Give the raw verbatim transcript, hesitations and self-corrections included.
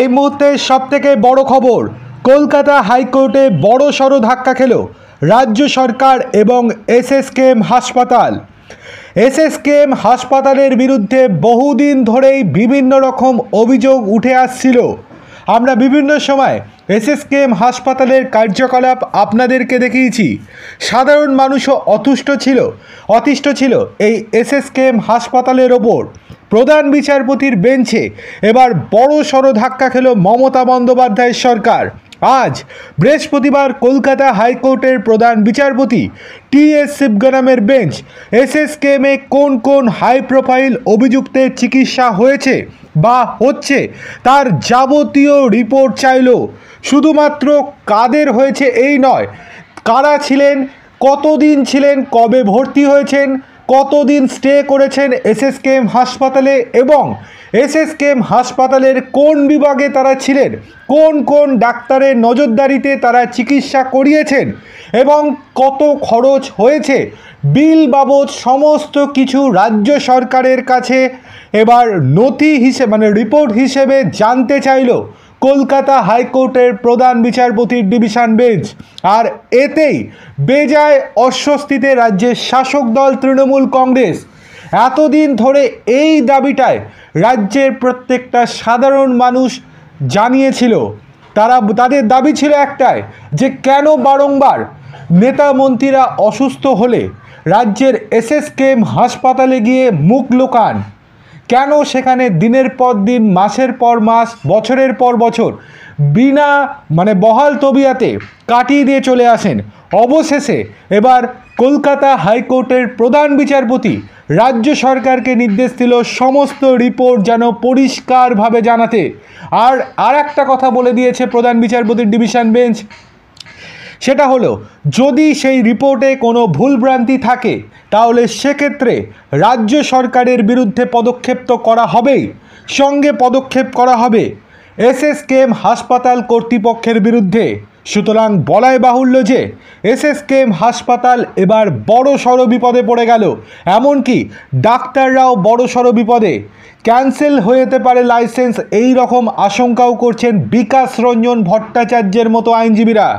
এই মুহূর্তে সবথেকে বড় খবর, কলকাতা হাইকোর্টে বড়সড় ধাক্কা খেল রাজ্য সরকার এবং এসএসকেএম হাসপাতাল। এসএসকেএম হাসপাতালের বিরুদ্ধে বহুদিন ধরেই বিভিন্ন রকম অভিযোগ উঠে আসছিল। আমরা বিভিন্ন সময় এসএসকেএম হাসপাতালের কার্যকলাপ আপনাদেরকে দেখিয়েছি। সাধারণ মানুষও অতুষ্ট ছিল অতিষ্ঠ ছিল এই এসএসকেএম হাসপাতালের ওপর। প্রধান বিচারপতির বেঞ্চে এবার বড় সড়ো ধাক্কা খেল মমতা বন্দ্যোপাধ্যায়ের সরকার। আজ বৃহস্পতিবার কলকাতা হাইকোর্টের প্রধান বিচারপতি টি এস শিবগনামের বেঞ্চ এসএসকেএমে কোন কোন হাই প্রোফাইল অভিযুক্তের চিকিৎসা হয়েছে বা হচ্ছে তার যাবতীয় রিপোর্ট চাইল। শুধুমাত্র কাদের হয়েছে এই নয়, কারা ছিলেন, কতদিন ছিলেন, কবে ভর্তি হয়েছেন, কতদিন স্টে করেছেন এসএসকেএম হাসপাতালে এবং এসএসকেএম হাসপাতালের কোন বিভাগে তারা ছিলেন, কোন কোন ডাক্তারের নজরদারিতে তারা চিকিৎসা করিয়েছেন এবং কত খরচ হয়েছে বিল বাবদ সমস্ত কিছু রাজ্য সরকারের কাছে এবার নথি হিসেবে মানে রিপোর্ট হিসেবে জানতে চাইল কলকাতা হাইকোর্টের প্রধান বিচারপতির ডিভিশন বেঞ্চ। আর এতেই বেজায় অস্বস্তিতে রাজ্যের শাসক দল তৃণমূল কংগ্রেস। এতদিন ধরে এই দাবিটায় রাজ্যের প্রত্যেকটা সাধারণ মানুষ জানিয়েছিল। তারা তাদের দাবি ছিল একটাই, যে কেন বারংবার নেতা মন্ত্রীরা অসুস্থ হলে রাজ্যের এসএসকেএম হাসপাতালে গিয়ে মুখ লুকান, কেন সেখানে দিনের পর দিন, মাসের পর মাস, বছরের পর বছর বিনা মানে বহাল তবিয়াতে কাটিয়ে দিয়ে চলে আসেন। অবশেষে এবার কলকাতা হাইকোর্টের প্রধান বিচারপতি রাজ্য সরকারকে নির্দেশ দিল সমস্ত রিপোর্ট যেন পরিষ্কারভাবে জানাতে। আর আর একটা কথা বলে দিয়েছে প্রধান বিচারপতির ডিভিশন বেঞ্চ, সেটা হলো যদি সেই রিপোর্টে কোনো ভুলভ্রান্তি থাকে তাহলে সেক্ষেত্রে রাজ্য সরকারের বিরুদ্ধে পদক্ষেপ তো করা হবেই, সঙ্গে পদক্ষেপ করা হবে এসএসকেএম হাসপাতাল কর্তৃপক্ষের বিরুদ্ধে। সুতরাং বলাই বাহুল্য যে এসএসকেএম হাসপাতাল এবার বড় সড়ো বিপদে পড়ে গেল, এমনকি ডাক্তাররাও বড় সড়ো বিপদে, ক্যান্সেল হয়ে যেতে পারে লাইসেন্স, এই রকম আশঙ্কাও করছেন বিকাশ রঞ্জন ভট্টাচার্যের মতো আইনজীবীরা।